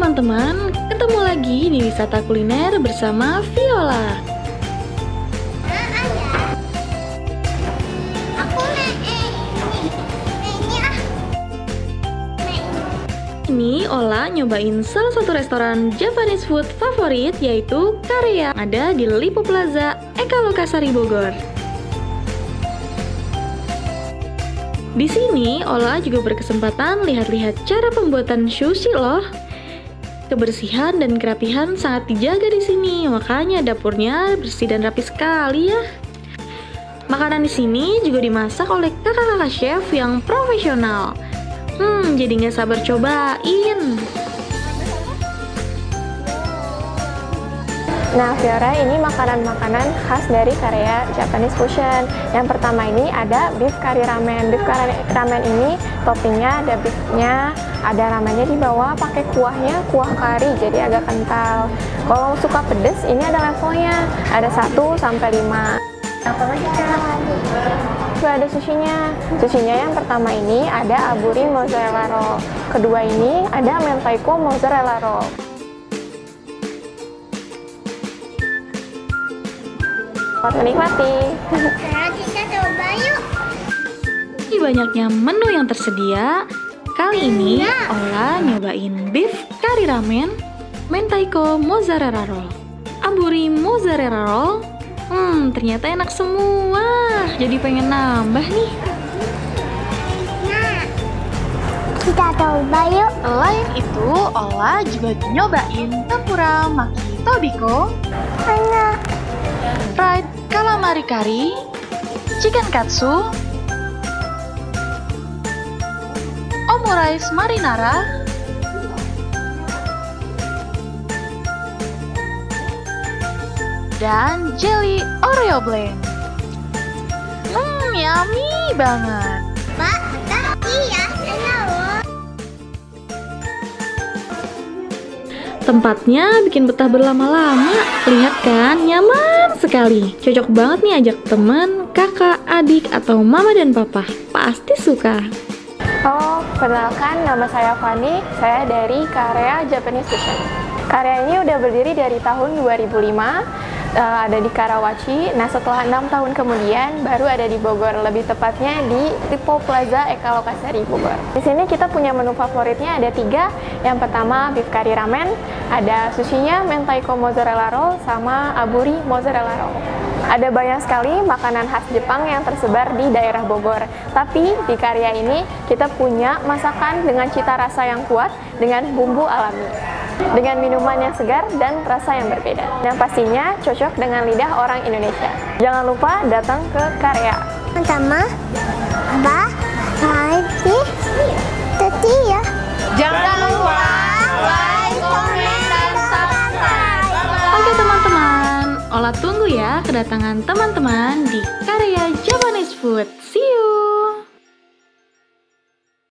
teman-teman, ketemu lagi di wisata kuliner bersama Viola. Ini Ola nyobain salah satu restoran Japanese food favorit, yaitu Karei-Ya, ada di Lippo Plaza Ekalokasari, Bogor. Di sini Ola juga berkesempatan lihat-lihat cara pembuatan sushi loh. Kebersihan dan kerapihan sangat dijaga di sini, makanya dapurnya bersih dan rapi sekali ya. Makanan di sini juga dimasak oleh kakak-kakak chef yang profesional. Jadi nggak sabar cobain. Nah, Fiora, ini makanan-makanan khas dari Karei-Ya Japanese fusion. Yang pertama ini ada beef curry ramen. Beef curry ramen ini toppingnya ada beefnya, ada ramennya di bawah, pakai kuahnya, kuah kari, jadi agak kental. Kalau suka pedes, ini ada levelnya, ada 1 sampai 5. Apalagi ada sushinya. Yang pertama ini ada aburi mozzarella roll, kedua ini ada mentaiko mozzarella roll. Selamat menikmati. Sekarang kita coba yuk. Di banyaknya menu yang tersedia, kali ini Ola nyobain beef curry ramen, mentaiko mozzarella roll, aburi mozzarella roll. Ternyata enak semua. Jadi pengen nambah nih. Nah, kita coba yuk. Selain itu, Ola juga nyobain tempura maki tobiko, fried calamari kari, chicken katsu, omurice marinara, dan jelly Oreo blend. Yummy banget. Pak, iya, enak loh. Tempatnya bikin betah berlama-lama. Lihat kan, nyaman sekali. Cocok banget nih ajak teman, kakak, adik, atau mama dan papa. Pasti suka. Oh, perkenalkan, nama saya Fani. Saya dari Karei-Ya Japanese Fusion. Karei-Ya ini udah berdiri dari tahun 2005. Ada di Karawaci. Nah, setelah 6 tahun kemudian baru ada di Bogor, lebih tepatnya di Lippo Plaza Ekalokasari Bogor. Di sini kita punya menu favoritnya ada 3. Yang pertama beef curry ramen, ada sushinya, mentaiko mozzarella roll, sama aburi mozzarella roll. Ada banyak sekali makanan khas Jepang yang tersebar di daerah Bogor. Tapi di Karei-Ya ini kita punya masakan dengan cita rasa yang kuat dengan bumbu alami, dengan minuman yang segar dan rasa yang berbeda, yang pastinya cocok dengan lidah orang Indonesia. Jangan lupa datang ke Karei-Ya. Pertama, ya. Jangan lupa like, komen, dan subscribe. Oke teman-teman, Ola tunggu ya kedatangan teman-teman di Karei-Ya Japanese Food. See you.